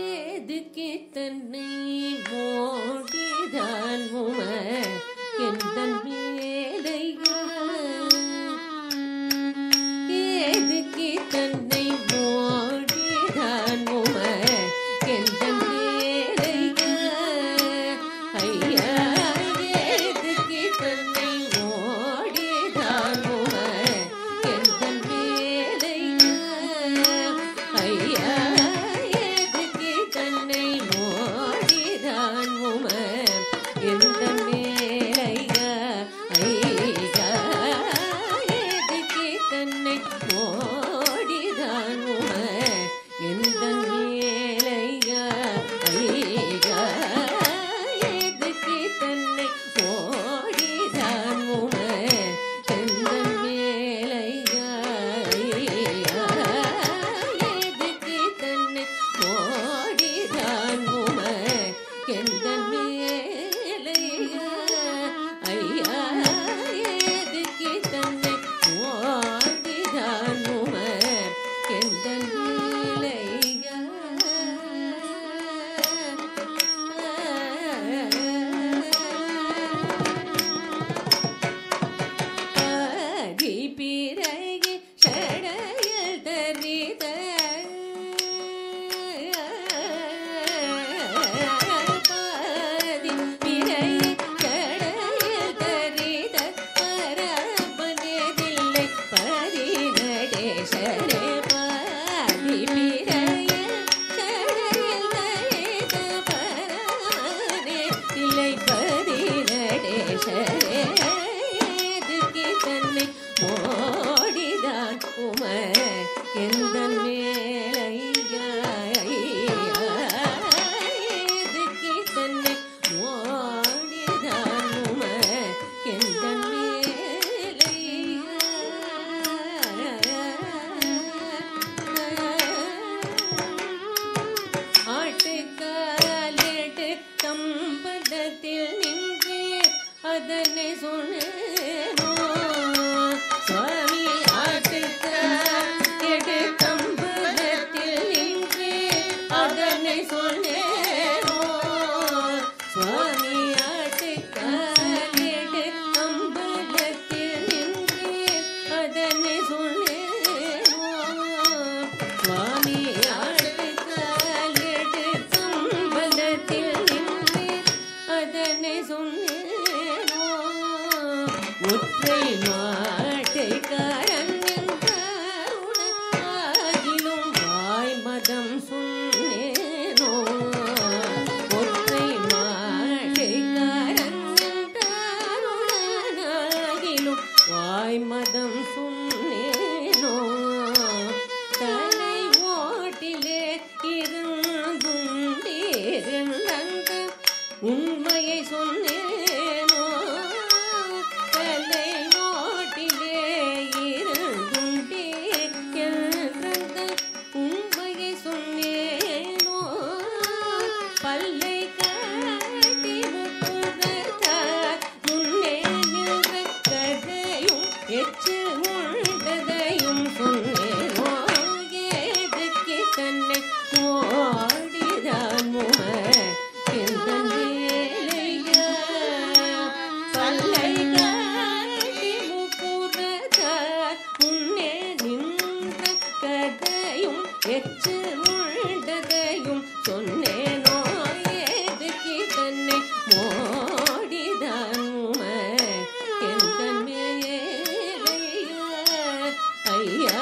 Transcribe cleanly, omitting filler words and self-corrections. ஏதுக்கு தன்னை மோடிதான் என் தன் மேலையா ஏதுக்கு தன்னை மோடிதான் என் தன் மேலையா ஐயா ஏதுக்கு தன்னை மோடிதான் என் தன் மேலையா ஐயா